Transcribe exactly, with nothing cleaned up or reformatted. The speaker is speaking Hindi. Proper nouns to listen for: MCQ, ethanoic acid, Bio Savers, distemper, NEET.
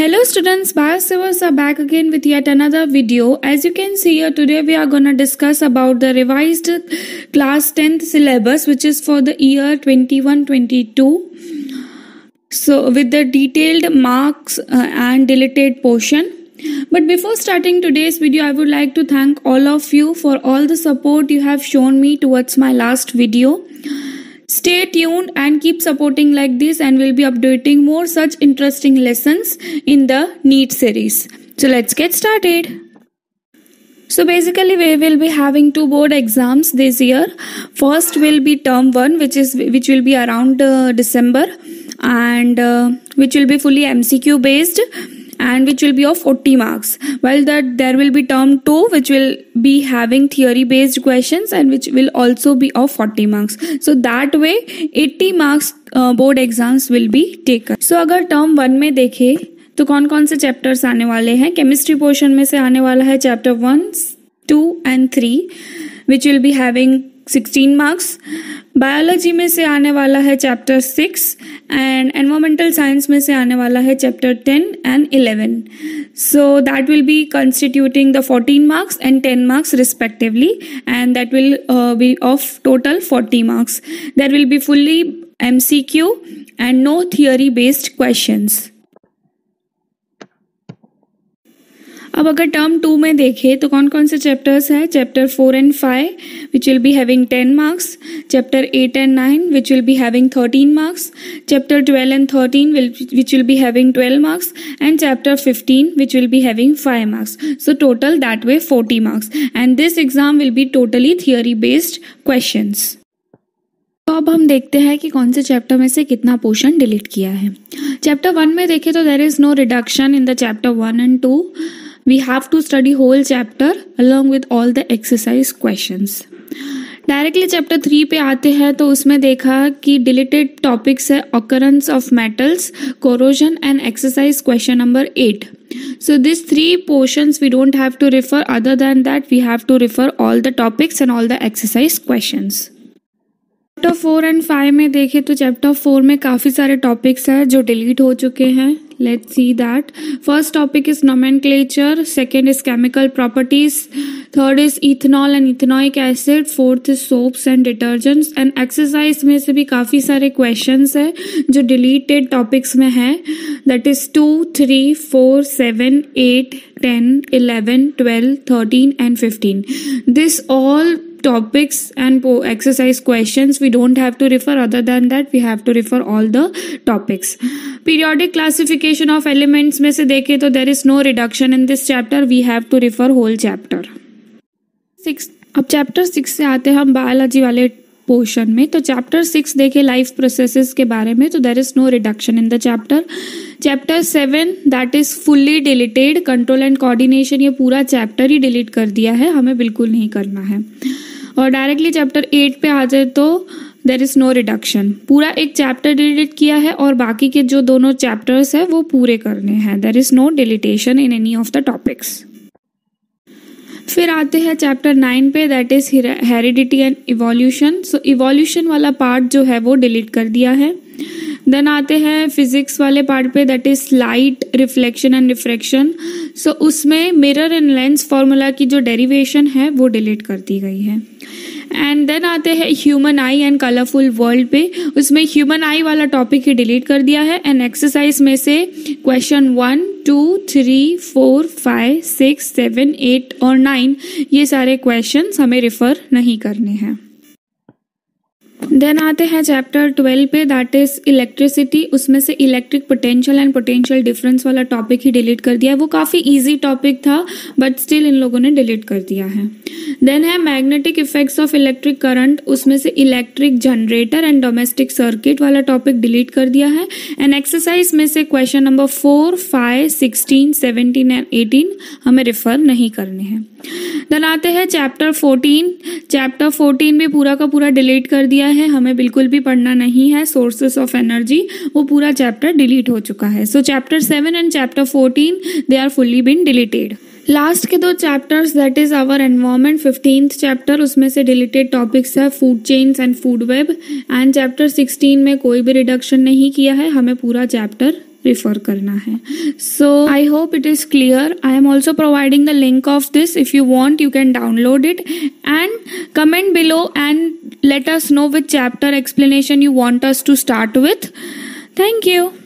Hello students, Bio Savers are back again with yet another video. As you can see here, today we are gonna discuss about the revised class tenth syllabus, which is for the year twenty-one twenty-two. So with the detailed marks uh, and deleted portion. But before starting today's video, I would like to thank all of you for all the support you have shown me towards my last video. Stay tuned and keep supporting like this, and we'll be updating more such interesting lessons in the NEET series. So let's get started. So basically we will be having two board exams this year. First will be term one, which is which will be around uh, December, and uh, which will be fully M C Q based and which will be of forty marks. While that there will be term two, which will be having theory based questions and which will also be of forty marks. So that way eighty marks uh, board exams will be taken. So अगर term one में देखें तो कौन कौन से chapters आने वाले हैं. Chemistry portion में से आने वाला है chapter one, two and three, which will be having sixteen marks. Biology में से आने वाला है chapter six and environmental science में से आने वाला है chapter ten and eleven. So that will be constituting the fourteen marks and ten marks respectively, and that will be of total forty marks. There will be fully MCQ and no theory based questions. अब अगर टर्म टू में देखें तो कौन कौन से चैप्टर्स हैं. Chapter four and five which will be having ten marks. Chapter eight and nine which will be having thirteen marks. Chapter twelve and thirteen which will be having twelve marks, and chapter fifteen which will be having five marks. So total that way forty marks, and this exam will be totally theory based questions. तो अब हम देखते हैं कि कौन से चैप्टर में से कितना पोर्शन डिलीट किया है. चैप्टर वन में देखें तो there is no reduction in the chapter one and two. We have to study whole chapter along with all the exercise questions. Directly chapter three पे आते हैं तो उसमें देखा कि deleted topics है occurrence of metals, corrosion and exercise question number eight. So these three portions we don't have to refer. Other than that, we have to refer all the topics and all the exercise questions. Chapter four and five में देखें तो chapter four में काफी सारे topics हैं जो delete हो चुके हैं. Let's see that. First topic is nomenclature. Second is chemical properties. Third is ethanol and ethanoic acid. Fourth is soaps and detergents. And exercise में से भी काफी सारे questions हैं जो deleted topics में हैं. That is two, three, four, seven, eight, ten, eleven, twelve, thirteen and fifteen. This all topics and exercise questions we don't have to refer. Other than that, we have to refer all the topics. Periodic classification of elements में से देखें तो there is no reduction in this chapter. We have to refer whole chapter six. अब chapter six से आते हैं हम biology वाले पोर्शन में. तो चैप्टर सिक्स देखें लाइफ प्रोसेसेस के बारे में तो there is no reduction in the chapter. Chapter seven that is fully deleted. Control and coordination ये पूरा चैप्टर ही डिलीट कर दिया है, हमें बिल्कुल नहीं करना है. और डायरेक्टली चैप्टर एट पे आ जाए तो देयर इज नो रिडक्शन. पूरा एक चैप्टर डिलीट किया है और बाकी के जो दोनों चैप्टर्स है वो पूरे करने हैं. There is no deletion in any of the topics. फिर आते हैं चैप्टर नाइन पे, that is heredity and evolution. So evolution वाला पार्ट जो है वो डिलीट कर दिया है. देन आते हैं फिजिक्स वाले पार्ट पे, that is light reflection and refraction. So उसमें मिरर एंड लेंस फार्मूला की जो डेरिवेशन है वो डिलीट कर दी गई है. एंड देन आते हैं human eye and colourful world पे, उसमें ह्यूमन आई वाला टॉपिक ही डिलीट कर दिया है. एंड एक्सरसाइज में से question one, two, three, four, five, six, seven, eight और नाइन ये सारे क्वेश्चंस हमें रिफर नहीं करने हैं. देन आते हैं चैप्टर ट्वेल्व पे, दैट इज इलेक्ट्रिसिटी. उसमें से electric potential and potential difference वाला टॉपिक ही डिलीट कर दिया है. वो काफ़ी इजी टॉपिक था बट स्टिल इन लोगों ने डिलीट कर दिया है. देन है magnetic effects of electric current. उसमें से electric generator and domestic circuit वाला टॉपिक डिलीट कर दिया है. एंड एक्सरसाइज में से question number four, five, sixteen, seventeen and eighteen हमें रिफर नहीं करने हैं. देन आते हैं चैप्टर फोर्टीन. चैप्टर फोर्टीन भी पूरा का पूरा डिलीट कर दिया है, हमें बिल्कुल भी पढ़ना नहीं है. सोर्सेस ऑफ एनर्जी वो पूरा चैप्टर डिलीट हो चुका है. So chapter seven and chapter fourteen they are fully been deleted. Last के दो chapters that is our environment fifteenth chapter. उसमें से डिलीटेड टॉपिक्स है food chains and food web. And chapter sixteen में कोई भी रिडक्शन नहीं किया है, हमें पूरा चैप्टर refer करना है. So I hope it is clear. I am also providing the link of this. If you want, you can download it and comment below and let us know which chapter explanation you want us to start with. Thank you.